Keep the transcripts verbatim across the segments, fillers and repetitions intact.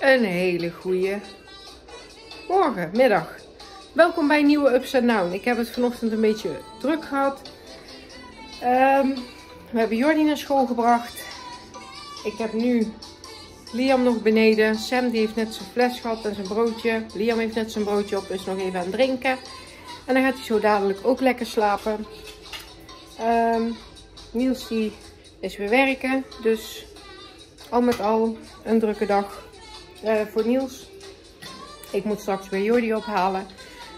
Een hele goeie morgen, middag. Welkom bij een nieuwe Ups en Down. Ik heb het vanochtend een beetje druk gehad. Um, we hebben Jordi naar school gebracht. Ik heb nu Liam nog beneden. Sam die heeft net zijn fles gehad en zijn broodje. Liam heeft net zijn broodje op, is nog even aan het drinken. En dan gaat hij zo dadelijk ook lekker slapen. Um, Niels die is weer werken. Dus al met al een drukke dag uh, voor Niels. Ik moet straks weer Jordi ophalen.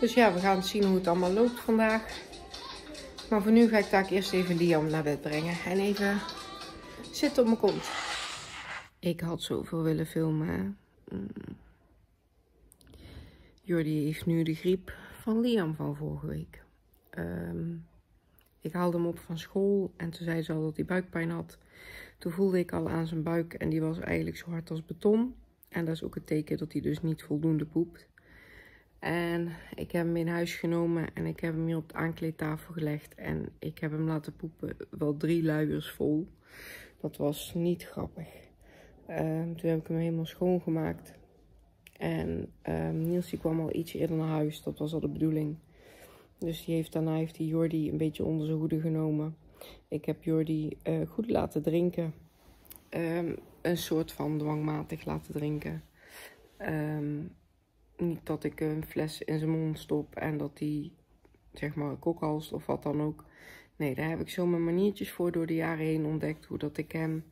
Dus ja, we gaan zien hoe het allemaal loopt vandaag. Maar voor nu ga ik daar eerst even Liam naar bed brengen. En even zitten op mijn kont. Ik had zoveel willen filmen. Jordi heeft nu de griep van Liam van vorige week. Um, ik haalde hem op van school. En toen zei ze al dat hij buikpijn had. Toen voelde ik al aan zijn buik. En die was eigenlijk zo hard als beton. En dat is ook het teken dat hij dus niet voldoende poept. En ik heb hem in huis genomen en ik heb hem hier op de aankleedtafel gelegd. En ik heb hem laten poepen wel drie luiers vol. Dat was niet grappig. Um, toen heb ik hem helemaal schoongemaakt. En um, Niels die kwam al ietsje eerder naar huis. Dat was al de bedoeling. Dus die heeft, daarna heeft hij Jordi een beetje onder zijn hoede genomen. Ik heb Jordi uh, goed laten drinken. Um, een soort van dwangmatig laten drinken. Um, niet dat ik een fles in zijn mond stop en dat hij, zeg maar, kokhalst of wat dan ook. Nee, daar heb ik zo mijn maniertjes voor door de jaren heen ontdekt. Hoe dat ik hem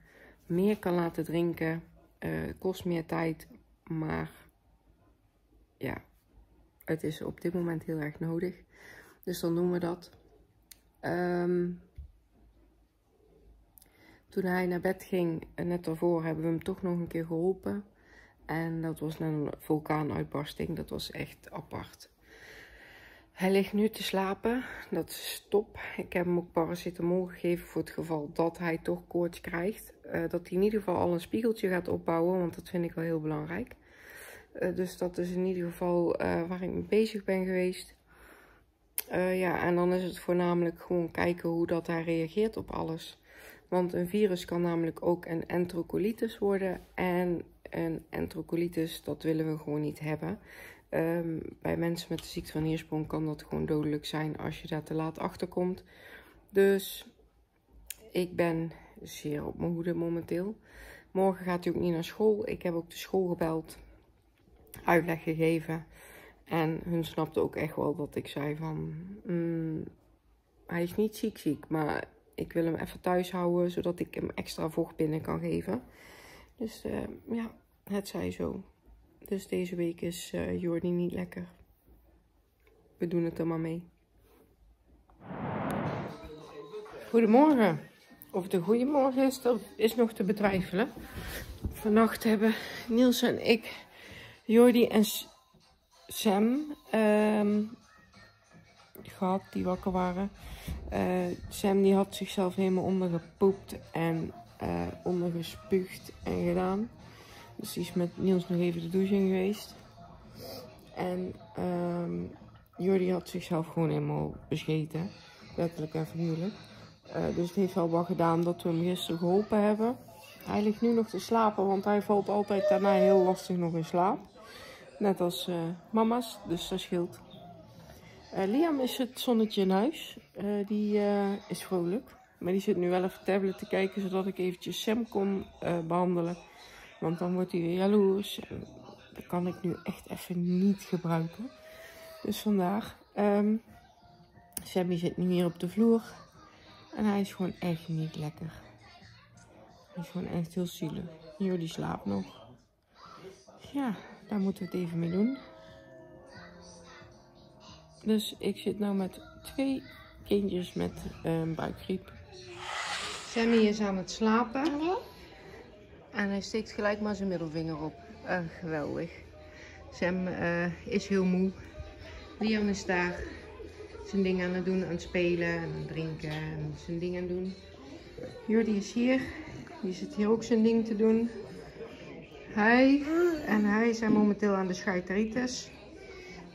meer kan laten drinken. Uh, kost meer tijd, maar ja, het is op dit moment heel erg nodig. Dus dan doen we dat. Um, Toen hij naar bed ging, net daarvoor, hebben we hem toch nog een keer geholpen. En dat was een vulkaanuitbarsting. Dat was echt apart. Hij ligt nu te slapen. Dat is top. Ik heb hem ook paracetamol gegeven voor het geval dat hij toch koorts krijgt. Uh, dat hij in ieder geval al een spiegeltje gaat opbouwen, want dat vind ik wel heel belangrijk. Uh, dus dat is in ieder geval uh, waar ik mee bezig ben geweest. Uh, ja, en dan is het voornamelijk gewoon kijken hoe dat hij reageert op alles. Want een virus kan namelijk ook een enterocolitis worden. En een enterocolitis, dat willen we gewoon niet hebben. Um, bij mensen met de ziekte van Hirschsprung kan dat gewoon dodelijk zijn als je daar te laat achter komt. Dus ik ben zeer op mijn hoede momenteel. Morgen gaat hij ook niet naar school. Ik heb ook de school gebeld, uitleg gegeven. En hun snapte ook echt wel dat ik zei van, mm, hij is niet ziek ziek, maar ik wil hem even thuis houden, zodat ik hem extra vocht binnen kan geven. Dus uh, ja, het zij zo. Dus deze week is uh, Jordi niet lekker. We doen het er maar mee. Goedemorgen. Of het een goede morgen is, dat is nog te betwijfelen. Vannacht hebben Niels en ik, Jordi en Sam... Um, gehad, die wakker waren. Uh, Sam die had zichzelf helemaal ondergepoept en uh, ondergespuugd en gedaan. Dus die is met Niels nog even de douche in geweest. En um, Jordi had zichzelf gewoon helemaal bescheten. Letterlijk en figuurlijk. Uh, dus het heeft wel wat gedaan dat we hem gisteren geholpen hebben. Hij ligt nu nog te slapen, want hij valt altijd daarna heel lastig nog in slaap. Net als uh, mama's, dus dat scheelt. Uh, Liam is het zonnetje in huis. Uh, die uh, is vrolijk. Maar die zit nu wel even tablet te kijken, zodat ik eventjes Sam kon uh, behandelen. Want dan wordt hij weer jaloers. En dat kan ik nu echt even niet gebruiken. Dus vandaar. Um, Sammy zit nu hier op de vloer. En hij is gewoon echt niet lekker. Hij is gewoon echt heel zielig. Jordi slaapt nog. Ja, daar moeten we het even mee doen. Dus ik zit nu met twee kindjes met uh, buikgriep. Sammy is aan het slapen. En hij steekt gelijk maar zijn middelvinger op. Uh, geweldig. Sam uh, is heel moe. Liam is daar zijn ding aan het doen, aan het spelen en aan het drinken en zijn ding aan het doen. Jordi is hier. Die zit hier ook zijn ding te doen. Hij en hij zijn momenteel aan de scheiteritis.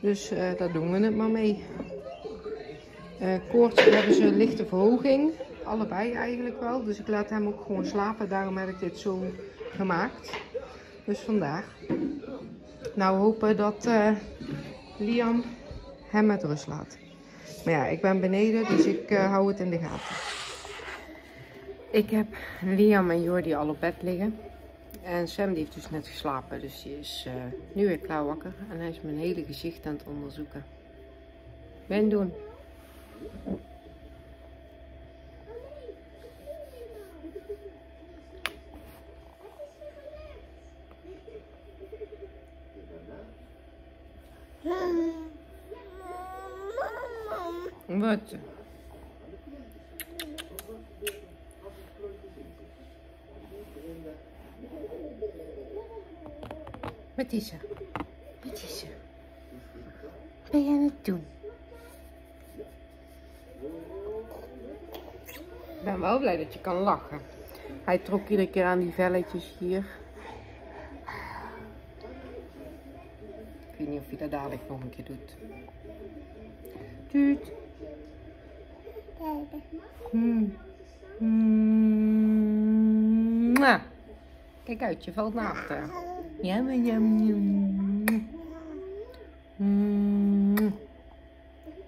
Dus uh, daar doen we het maar mee. Uh, koorts hebben ze een lichte verhoging. Allebei eigenlijk wel. Dus ik laat hem ook gewoon slapen. Daarom heb ik dit zo gemaakt. Dus vandaag. Nou, hopen dat uh, Liam hem met rust laat. Maar ja, ik ben beneden, dus ik uh, hou het in de gaten. Ik heb Liam en Jordi al op bed liggen. En Sam die heeft dus net geslapen, dus die is uh, nu weer klaar wakker. En hij is mijn hele gezicht aan het onderzoeken. Ben doen. Wat? Wat is er? Wat is er? Wat ben je aan het doen? Ik ben wel blij dat je kan lachen. Hij trok iedere keer aan die velletjes hier. Ik weet niet of hij dat dadelijk nog een keer doet. Tuut. Hmm. Hmm. Kijk uit, je valt na achter. Ja, maar ja. Hmm.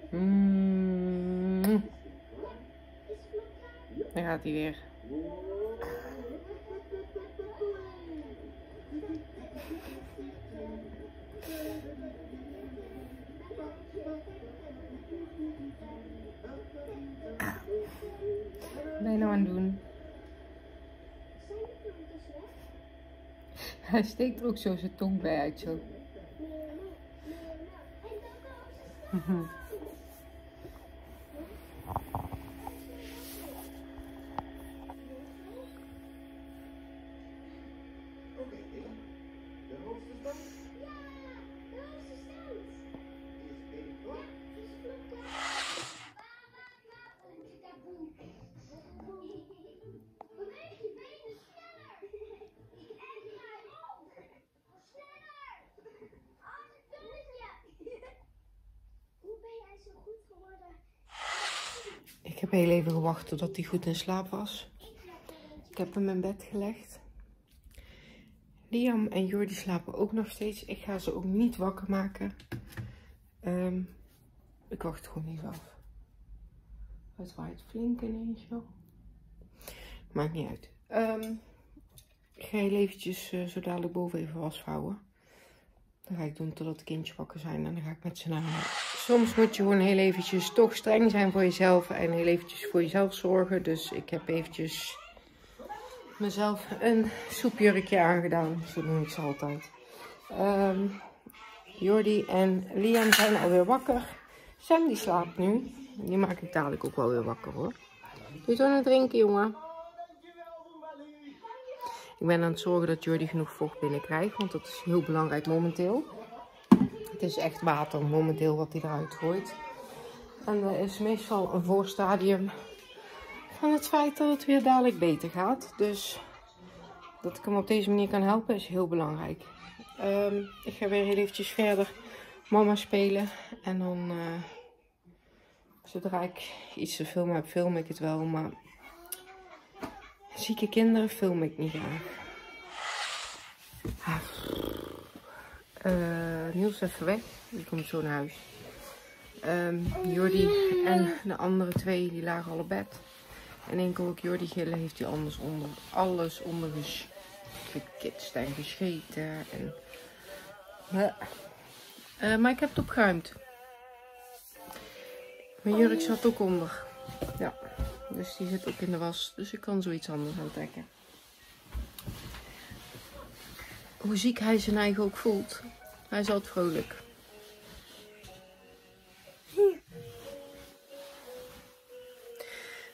Hmm. Daar gaat hij weer. Wat ben je nou aan het doen? Hij steekt er ook zo zijn tong bij uit zo. Ik heb heel even gewacht totdat hij goed in slaap was. Ik heb hem in bed gelegd. Liam en Jordi slapen ook nog steeds. Ik ga ze ook niet wakker maken. Um, ik wacht gewoon even af. Het waait flink ineens, joh. Maakt niet uit. Um, ik ga heel eventjes uh, zo dadelijk boven even vasthouden. Dat ga ik doen totdat de kindjes wakker zijn en dan ga ik met ze naar huis. Soms moet je gewoon heel eventjes toch streng zijn voor jezelf en heel eventjes voor jezelf zorgen. Dus ik heb eventjes mezelf een soepjurkje aangedaan. Zo noem ik ze altijd. Um, Jordi en Liam zijn alweer wakker. Sam die slaapt nu. Die maak ik dadelijk ook wel weer wakker hoor. Doe je aan het drinken jongen. Ik ben aan het zorgen dat Jordi genoeg vocht binnenkrijgt, want dat is heel belangrijk momenteel. Het is echt water momenteel wat hij eruit gooit. En dat is meestal een voorstadium van het feit dat het weer dadelijk beter gaat. Dus dat ik hem op deze manier kan helpen is heel belangrijk. Um, ik ga weer heel eventjes verder mama spelen. En dan, uh, zodra ik iets te filmen heb, film ik het wel. Maar zieke kinderen film ik niet graag. Uh, Niels even weg, die komt zo naar huis. Um, Jordi en de andere twee die lagen al op bed. En enkel ook Jordi gillen heeft hij anders onder, alles onder gekitst en gescheten. En... Uh, uh, maar ik heb het opgeruimd. Mijn jurk zat ook onder. Ja, dus die zit ook in de was. Dus ik kan zoiets anders aantrekken. Hoe ziek hij zijn eigen ook voelt. Hij is altijd vrolijk.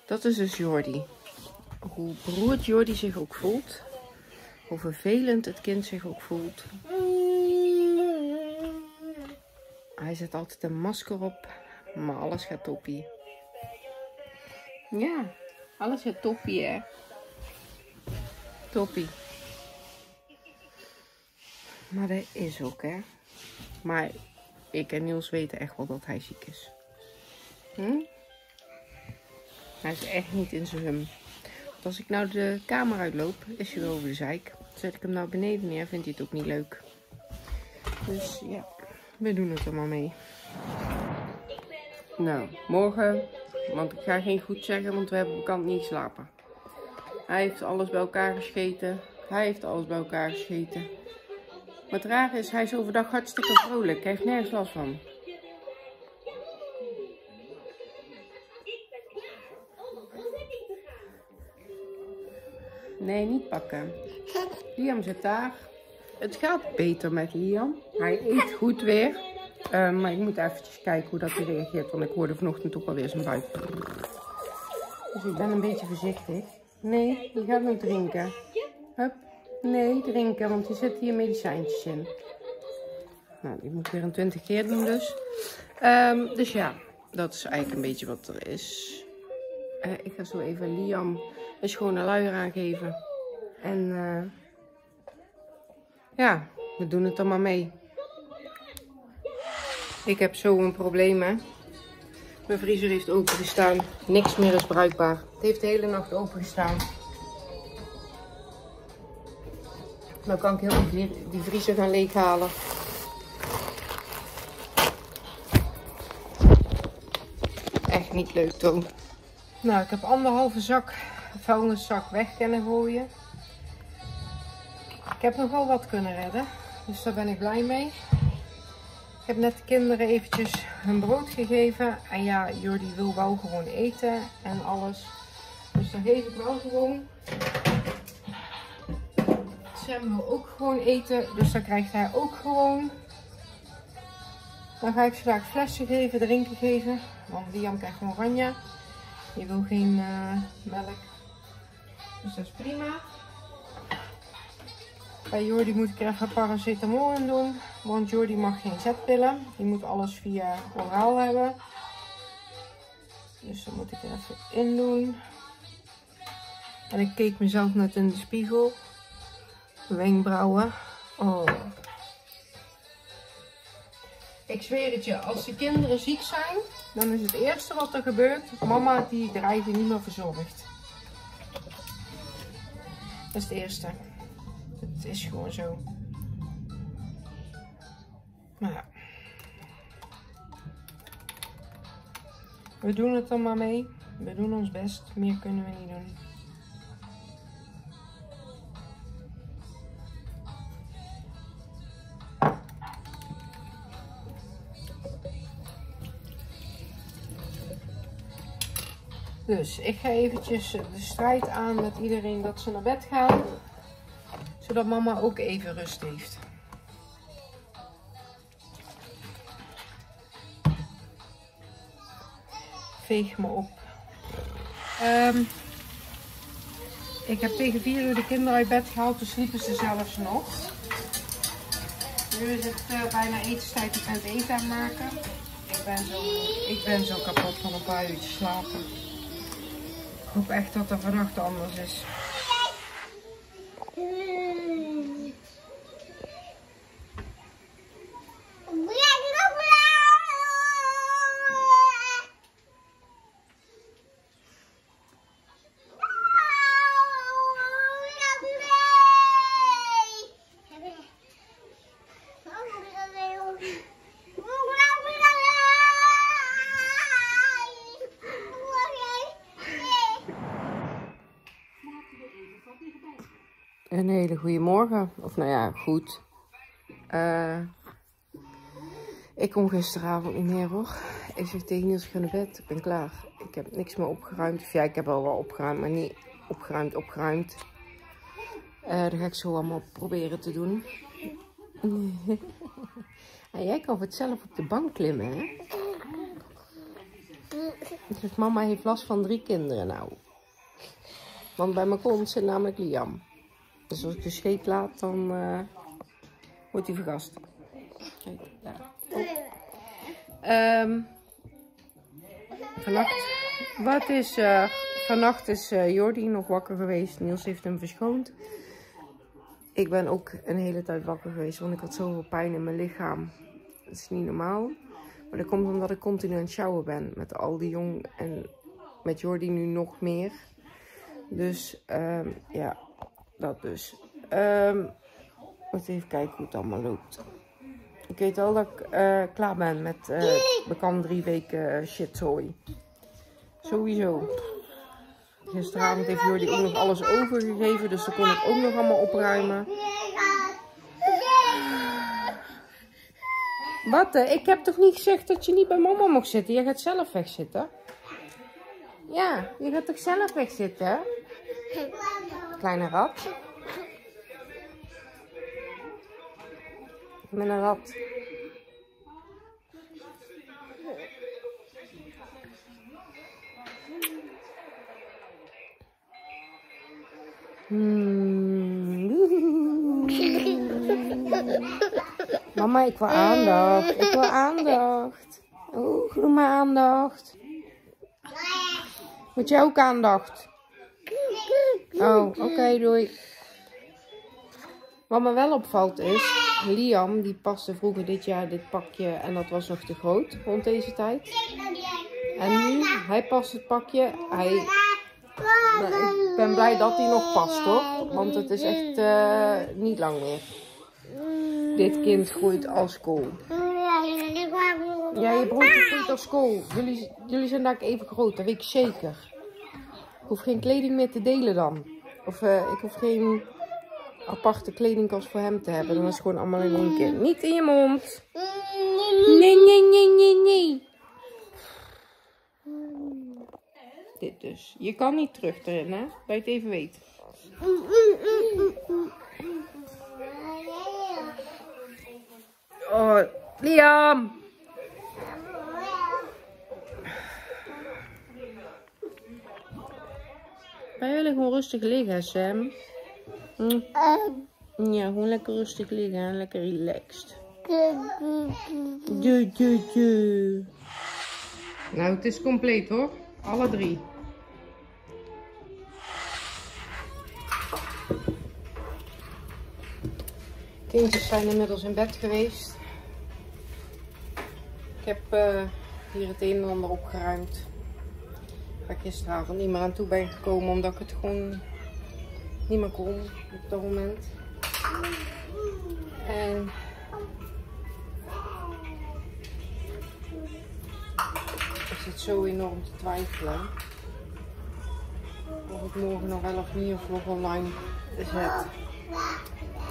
Dat is dus Jordi. Hoe beroerd Jordi zich ook voelt. Hoe vervelend het kind zich ook voelt. Hij zet altijd een masker op. Maar alles gaat toppie. Ja, alles gaat toppie hè. Toppie. Maar dat is ook, hè. Maar ik en Niels weten echt wel dat hij ziek is. Hm? Hij is echt niet in zijn hum. Want als ik nou de kamer uitloop, is hij wel over de zeik. Zet ik hem nou beneden neer, vindt hij het ook niet leuk. Dus ja, we doen het allemaal mee. Nou, morgen, want ik ga geen goed zeggen, want we hebben bekant niet slapen. Hij heeft alles bij elkaar gescheten. Hij heeft alles bij elkaar gescheten. Maar het rare is, hij is overdag hartstikke vrolijk. Hij heeft nergens last van. Nee, niet pakken. Liam zit daar. Het gaat beter met Liam. Hij eet goed weer. Uh, maar ik moet eventjes kijken hoe dat hij reageert. Want ik hoorde vanochtend ook alweer zijn buik. Dus ik ben een beetje voorzichtig. Nee, je gaat niet drinken. Hup. Nee, drinken. Want er zitten hier medicijntjes in. Nou, die moet ik weer een twintig keer doen dus. Um, dus ja, dat is eigenlijk een beetje wat er is. Uh, ik ga zo even Liam een schone luier aangeven. En uh, ja, we doen het allemaal mee. Ik heb zo een probleem, hè. Mijn vriezer heeft opengestaan. Niks meer is bruikbaar. Het heeft de hele nacht opengestaan. Nou kan ik heel goed die, die vriezer gaan leeghalen. Echt niet leuk, Toon. Nou, ik heb anderhalve zak vuilniszak weg kunnen gooien. Ik heb nog wel wat kunnen redden. Dus daar ben ik blij mee. Ik heb net de kinderen eventjes hun brood gegeven. En ja, Jordi wil wel gewoon eten en alles. Dus dan geef ik wel gewoon. Sam wil ook gewoon eten. Dus dan krijgt hij ook gewoon. Dan ga ik ze vaak flesje geven, drinken geven. Want Liam krijgt gewoon oranje. Je wil geen uh, melk. Dus dat is prima. Bij Jordi moet ik er even paracetamol in doen, want Jordi mag geen zetpillen. Die moet alles via oraal hebben. Dus dat moet ik er even in doen. En ik keek mezelf net in de spiegel. Wenkbrauwen. Oh. Ik zweer het je, als de kinderen ziek zijn, dan is het eerste wat er gebeurt. Mama die draait je niet meer verzorgd. Dat is het eerste. Het is gewoon zo. Maar ja. We doen het dan maar mee. We doen ons best. Meer kunnen we niet doen. Dus ik ga eventjes de strijd aan met iedereen dat ze naar bed gaan. Zodat mama ook even rust heeft. Veeg me op. Um, ik heb tegen vier uur de kinderen uit bed gehaald, dus sliepen ze zelfs nog. Nu is het uh, bijna etenstijd, ik ben het eten aan het maken. Ik ben zo, ik ben zo kapot van een paar uurtjes slapen. Ik hoop echt dat er vannacht anders is. Een hele goede morgen. Of nou ja, goed. Uh, ik kom gisteravond niet meer hoor. Ik zeg tegen Niels, ik ga naar bed. Ik ben klaar. Ik heb niks meer opgeruimd. Of ja, ik heb wel wel opgeruimd, maar niet opgeruimd, opgeruimd. Uh, dat ga ik zo allemaal proberen te doen. En jij kan voor zelf op de bank klimmen, hè? Dus mama heeft last van drie kinderen nou. Want bij mijn kont zit namelijk Liam. Dus als ik de scheet laat, dan uh, wordt hij vergast. Kijk, daar. Oh. Um, vannacht, wat is, uh, vannacht is uh, Jordi nog wakker geweest. Niels heeft hem verschoond. Ik ben ook een hele tijd wakker geweest, want ik had zoveel pijn in mijn lichaam. Dat is niet normaal. Maar dat komt omdat ik continu aan het sjouwen ben. Met Aldi jong en met Jordi nu nog meer. Dus um, ja... Dat dus. Um, even kijken hoe het allemaal loopt. Ik weet al dat ik uh, klaar ben met uh, bekam drie weken shitzooi. Sowieso. Gisteravond heeft Jordi ook nog alles overgegeven, dus dat kon ik ook nog allemaal opruimen. Wat? Ik heb toch niet gezegd dat je niet bij mama mocht zitten? Jij gaat zelf wegzitten. Ja, je gaat toch zelf wegzitten? Kleine rat. Ik ben een rat. Hmm. Mama, ik wil aandacht. Ik wil aandacht. Oh, doe maar aandacht. Moet jij ook aandacht? Oh, oké, okay, doei. Wat me wel opvalt is... Liam, die paste vroeger dit jaar dit pakje en dat was nog te groot rond deze tijd. En nu, hij past het pakje. Hij... Ik ben blij dat hij nog past hoor, want het is echt uh, niet lang meer. Dit kind groeit als kool. Ja, je broertje groeit als kool. Jullie, jullie zijn daar even groot, dat weet ik zeker. Ik hoef geen kleding meer te delen dan. Of uh, ik hoef geen... aparte kledingkast voor hem te hebben. Dan is het gewoon allemaal in één keer. Niet in je mond. Nee, nee, nee, nee, nee. Dit dus. Je kan niet terug erin, hè? Dat je het even weet. Oh, Liam. Wij willen gewoon rustig liggen, Sam. Mm. Ja, gewoon lekker rustig liggen en lekker relaxed. Du, du, du. Nou, het is compleet hoor. Alle drie. Kindjes zijn inmiddels in bed geweest. Ik heb uh, hier het een en ander opgeruimd. Waar ik gisteravond niet meer aan toe ben gekomen omdat ik het gewoon... niet meer kon op dat moment. En ik zit zo enorm te twijfelen of ik morgen nog wel of niet een vlog online zet.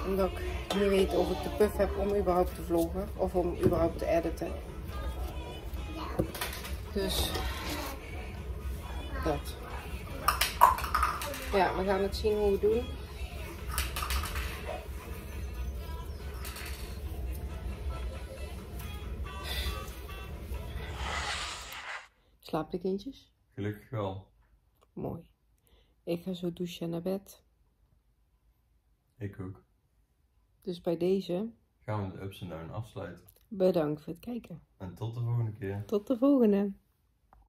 Omdat ik niet weet of ik de puff heb om überhaupt te vloggen of om überhaupt te editen. Dus dat. Ja, we gaan het zien hoe we doen. Slaap de kindjes? Gelukkig wel. Mooi. Ik ga zo douchen naar bed. Ik ook. Dus bij deze... gaan we de Ups en Down afsluiten. Bedankt voor het kijken. En tot de volgende keer. Tot de volgende.